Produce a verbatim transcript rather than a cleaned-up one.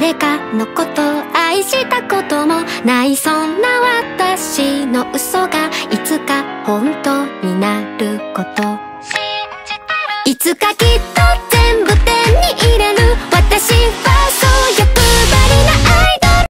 誰かのこと愛したこともない、そんな私の嘘がいつか本当になること、いつかき